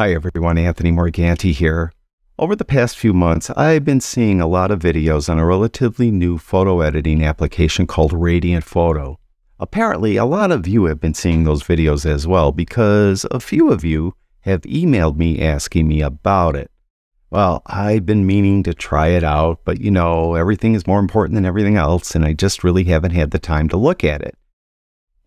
Hi everyone, Anthony Morganti here. Over the past few months, I've been seeing a lot of videos on a relatively new photo editing application called Radiant Photo. Apparently, a lot of you have been seeing those videos as well because a few of you have emailed me asking me about it. Well, I've been meaning to try it out, but you know, everything is more important than everything else, and I just really haven't had the time to look at it.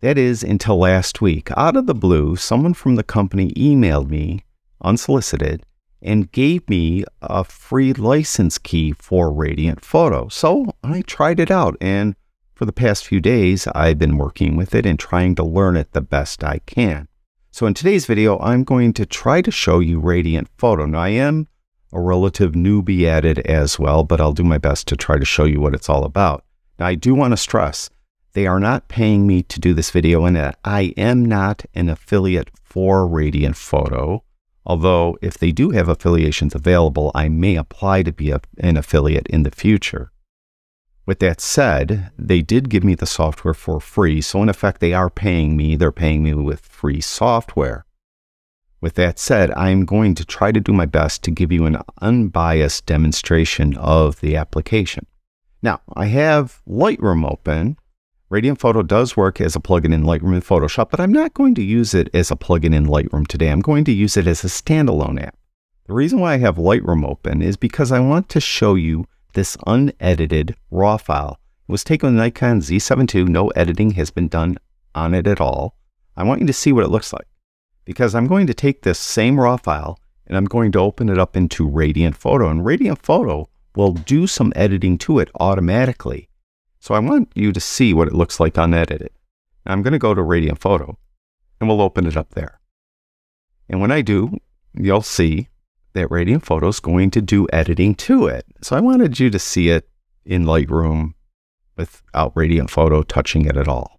That is, until last week. Out of the blue, someone from the company emailed me, unsolicited, and gave me a free license key for Radiant Photo. So I tried it out, and for the past few days, I've been working with it and trying to learn it the best I can. So in today's video, I'm going to try to show you Radiant Photo. Now, I am a relative newbie at it as well, but I'll do my best to try to show you what it's all about. Now, I do want to stress, they are not paying me to do this video, and I am not an affiliate for Radiant Photo, although if they do have affiliations available, I may apply to be an affiliate in the future. With that said, they did give me the software for free, so in effect, they are paying me. They're paying me with free software. With that said, I'm going to try to do my best to give you an unbiased demonstration of the application. Now, I have Lightroom open. Radiant Photo does work as a plugin in Lightroom and Photoshop, but I'm not going to use it as a plugin in Lightroom today. I'm going to use it as a standalone app. The reason why I have Lightroom open is because I want to show you this unedited RAW file. It was taken with Nikon Z7 II. No editing has been done on it at all. I want you to see what it looks like, because I'm going to take this same RAW file and I'm going to open it up into Radiant Photo, and Radiant Photo will do some editing to it automatically. So I want you to see what it looks like unedited. Now I'm going to go to Radiant Photo and we'll open it up there. And when I do, you'll see that Radiant Photo is going to do editing to it. So I wanted you to see it in Lightroom without Radiant Photo touching it at all.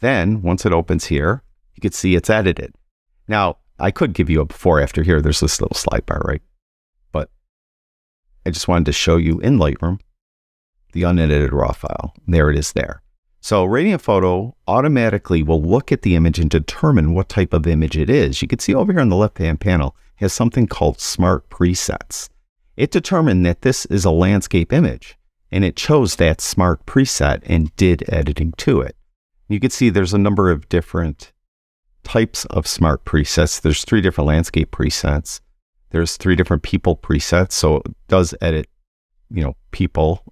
Then once it opens here, you can see it's edited. Now, I could give you a before after here. There's this little slide bar, right? But I just wanted to show you in Lightroom the unedited RAW file. There it is there. So Radiant Photo automatically will look at the image and determine what type of image it is. You can see over here on the left-hand panel has something called Smart Presets. It determined that this is a landscape image, and it chose that smart preset and did editing to it. You can see there's a number of different types of smart presets. There's three different landscape presets. There's three different people presets. So it does edit, you know, people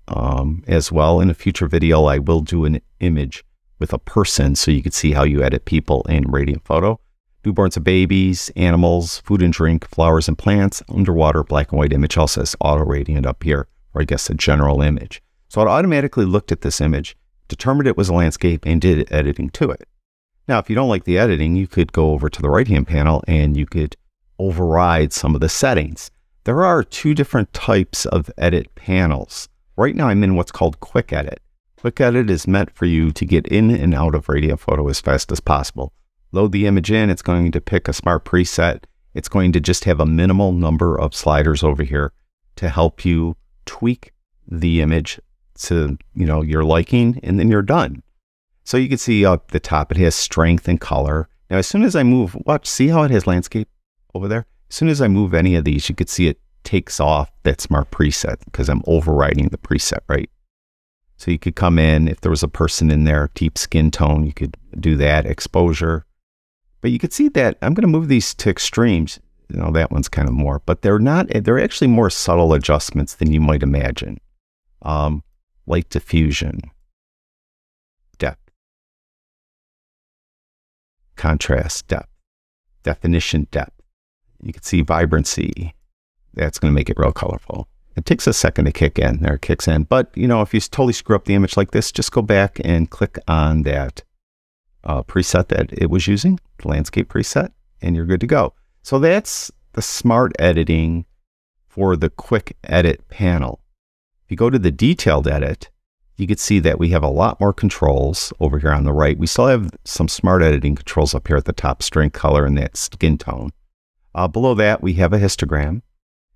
as well. In a future video, I will do an image with a person so you can see how you edit people in Radiant Photo. Newborns and babies, animals, food and drink, flowers and plants, underwater, black and white image. Also says auto radiant up here, or I guess a general image. So it automatically looked at this image, determined it was a landscape, and did editing to it. Now, if you don't like the editing, you could go over to the right-hand panel and you could override some of the settings. There are two different types of edit panels. Right now, I'm in what's called Quick Edit. Quick Edit is meant for you to get in and out of Radiant Photo as fast as possible. Load the image in, it's going to pick a smart preset. It's going to just have a minimal number of sliders over here to help you tweak the image to, you know, your liking, and then you're done. So you can see up the top, it has strength and color. Now, as soon as I move, watch, see how it has landscape over there? As soon as I move any of these, you could see it takes off that smart preset because I'm overriding the preset, right? So you could come in, if there was a person in there, deep skin tone, you could do that, exposure. But you could see that, I'm gonna move these to extremes. You know, that one's kind of more, but they're actually more subtle adjustments than you might imagine. Light diffusion, contrast depth, definition depth. You can see vibrancy. That's going to make it real colorful. It takes a second to kick in. There it kicks in. But, you know, if you totally screw up the image like this, just go back and click on that preset that it was using, the landscape preset, and you're good to go. So that's the smart editing for the Quick Edit panel. If you go to the Detailed Edit, you can see that we have a lot more controls over here on the right. We still have some smart editing controls up here at the top, strength, color, and that skin tone. Below that, we have a histogram.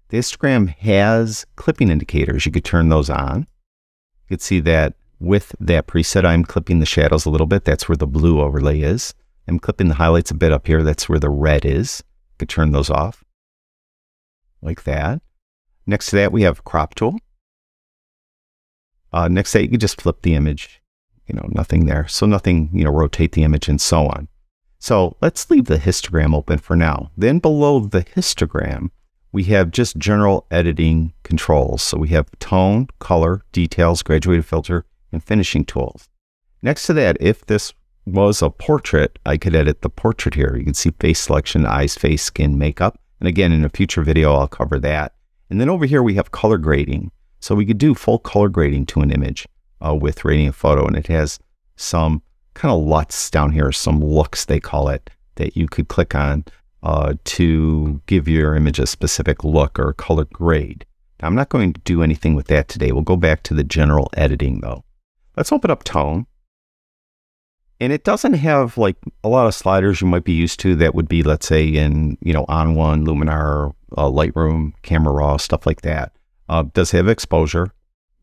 The histogram has clipping indicators. You could turn those on. You could see that with that preset, I'm clipping the shadows a little bit. That's where the blue overlay is. I'm clipping the highlights a bit up here. That's where the red is. You can turn those off like that. Next to that, we have crop tool. Next to that, you can just flip the image, you know, nothing there. So nothing, you know, rotate the image and so on. So let's leave the histogram open for now. Then below the histogram, we have just general editing controls. So we have tone, color, details, graduated filter, and finishing tools. Next to that, if this was a portrait, I could edit the portrait here. You can see face selection, eyes, face, skin, makeup. And again, in a future video, I'll cover that. And then over here, we have color grading. So we could do full color grading to an image with Radiant Photo. And it has some kind of LUTs down here, some looks they call it, that you could click on to give your image a specific look or color grade. Now, I'm not going to do anything with that today. We'll go back to the general editing though. Let's open up Tone. And it doesn't have like a lot of sliders you might be used to that would be, let's say, in, you know, On1, Luminar, Lightroom, Camera Raw, stuff like that. Does have exposure,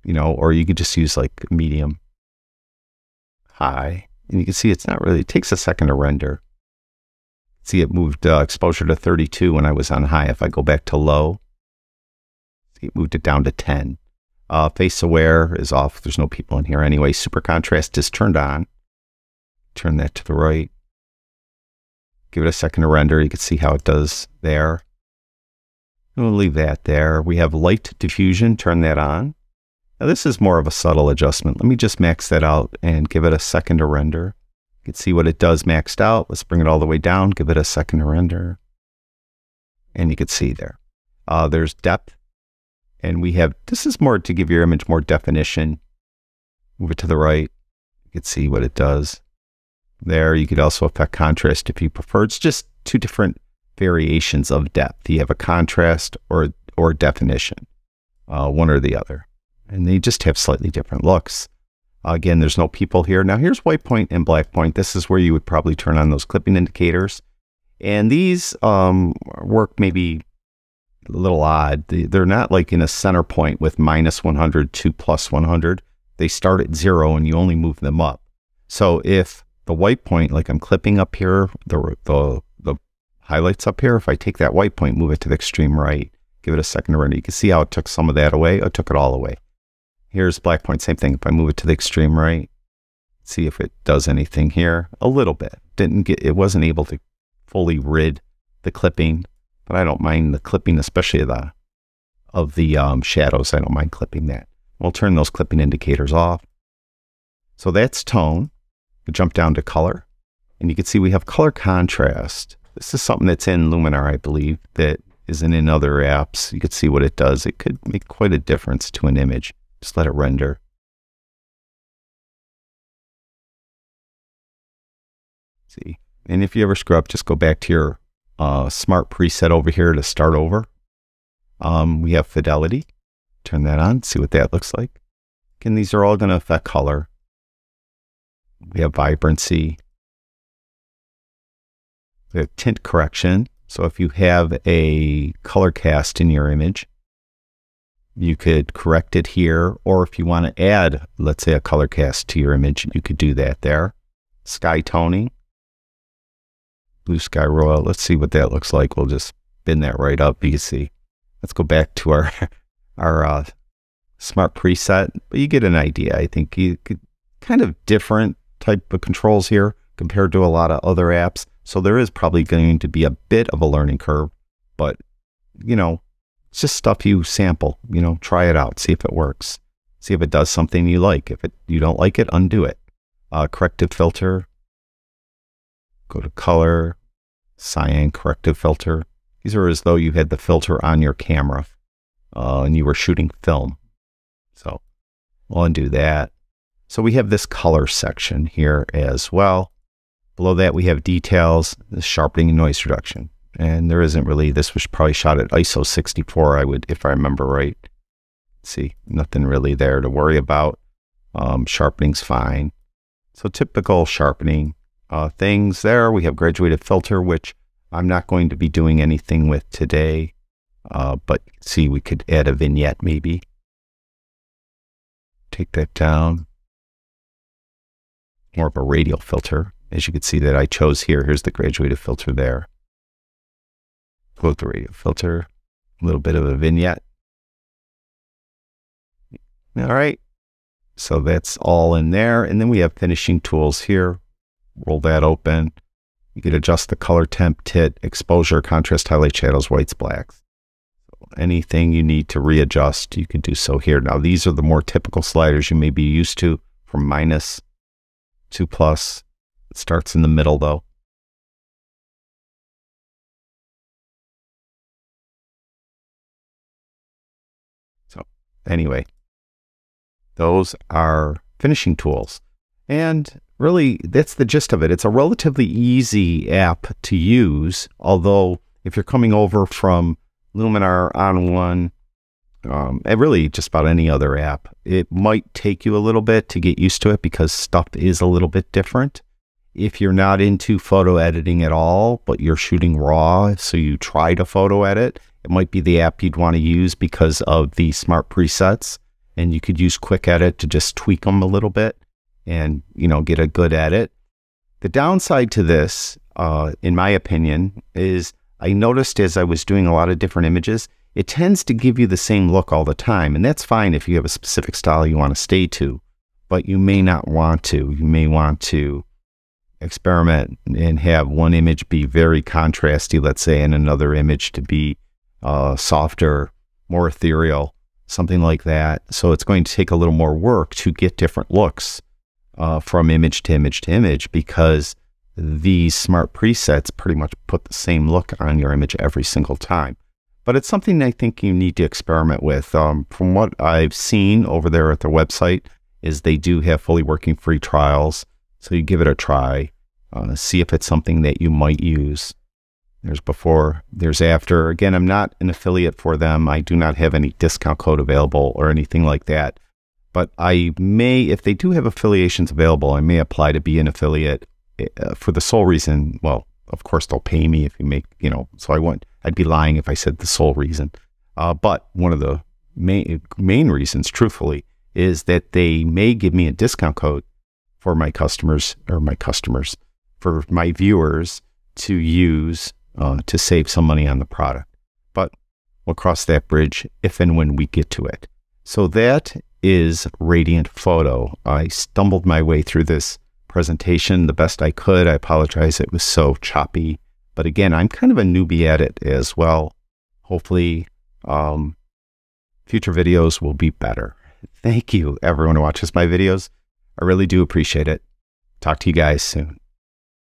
you know, or you could just use like medium, high. And you can see it's not really, it takes a second to render. See, it moved exposure to 32 when I was on high. If I go back to low, see, it moved it down to 10. Face aware is off. There's no people in here anyway. Super contrast is turned on. Turn that to the right. Give it a second to render. You can see how it does there. We'll leave that there. We have light diffusion. Turn that on. Now this is more of a subtle adjustment. Let me just max that out and give it a second to render. You can see what it does maxed out. Let's bring it all the way down. Give it a second to render. And you can see there. There's depth. And we have, this is more to give your image more definition. Move it to the right. You can see what it does. There, you could also affect contrast if you prefer. It's just two different variations of depth. You have a contrast or definition, one or the other. And they just have slightly different looks. Again, there's no people here. Now here's white point and black point. This is where you would probably turn on those clipping indicators. And these work maybe a little odd. They're not like in a center point with minus 100 to plus 100. They start at 0 and you only move them up. So if the white point, like I'm clipping up here, the highlights up here, if I take that white point, move it to the extreme right, give it a second to render, you can see how it took some of that away. It took it all away. Here's black point, same thing. If I move it to the extreme right, see if it does anything here. A little bit. Didn't get, it wasn't able to fully rid the clipping, but I don't mind the clipping, especially of the shadows. I don't mind clipping that. We'll turn those clipping indicators off. So that's tone. We'll jump down to color, and you can see we have color contrast. This is something that's in Luminar, I believe, that isn't in other apps. You can see what it does. It could make quite a difference to an image. Just let it render. See, and if you ever screw up, just go back to your smart preset over here to start over. We have fidelity. Turn that on, see what that looks like. Again, these are all going to affect color. We have vibrancy. We have tint correction. So if you have a color cast in your image, you could correct it here, or if you want to add, let's say, a color cast to your image, you could do that there. Sky toning, blue sky royal. Let's see what that looks like. We'll just bin that right up. You can see. Let's go back to our smart preset. But you get an idea. I think you could kind of different type of controls here compared to a lot of other apps. So there is probably going to be a bit of a learning curve, but you know. It's just stuff you sample, you know, try it out, see if it works, see if it does something you like. If you don't like it, undo it. Corrective filter, go to color, cyan corrective filter. These are as though you had the filter on your camera and you were shooting film. So we'll undo that. So we have this color section here as well. Below that we have details, the sharpening and noise reduction. And there isn't really, this was probably shot at ISO 64, I would, if I remember right. See, nothing really there to worry about. Sharpening's fine. So typical sharpening things there. We have graduated filter, which I'm not going to be doing anything with today. But see, we could add a vignette maybe. Take that down. More of a radial filter. As you can see that I chose here, here's the graduated filter there. float the radial filter, a little bit of a vignette. All right, so that's all in there. And then we have finishing tools here. Roll that open. You can adjust the color temp, tit, exposure, contrast, highlight, shadows, whites, blacks. So anything you need to readjust, you can do so here. Now, these are the more typical sliders you may be used to, from minus to plus. It starts in the middle, though. So anyway, those are finishing tools. And really, that's the gist of it. It's a relatively easy app to use, although if you're coming over from Luminar, On1, and really just about any other app, it might take you a little bit to get used to it because stuff is a little bit different. If you're not into photo editing at all, but you're shooting RAW, so you try to photo edit, it might be the app you'd want to use because of the smart presets, and you could use Quick Edit to just tweak them a little bit and, you know, get a good edit. The downside to this, in my opinion, is I noticed as I was doing a lot of different images, it tends to give you the same look all the time. And that's fine if you have a specific style you want to stay to, but you may not want to. You may want to experiment and have one image be very contrasty, let's say, and another image to be softer, more ethereal, something like that. So it's going to take a little more work to get different looks from image to image to image, because these smart presets pretty much put the same look on your image every single time. But it's something I think you need to experiment with. From what I've seen over there at their website is they do have fully working free trials. So you give it a try, see if it's something that you might use. There's before, there's after. Again, I'm not an affiliate for them. I do not have any discount code available or anything like that. But I may, if they do have affiliations available, I may apply to be an affiliate for the sole reason. Well, of course, they'll pay me if you make, you know, so I'd be lying if I said the sole reason. But one of the main reasons, truthfully, is that they may give me a discount code for my customers, for my viewers to use to save some money on the product. But we'll cross that bridge if and when we get to it. So that is Radiant Photo. I stumbled my way through this presentation the best I could. I apologize, it was so choppy. But again, I'm kind of a newbie at it as well. Hopefully, future videos will be better. Thank you, everyone who watches my videos. I really do appreciate it. Talk to you guys soon.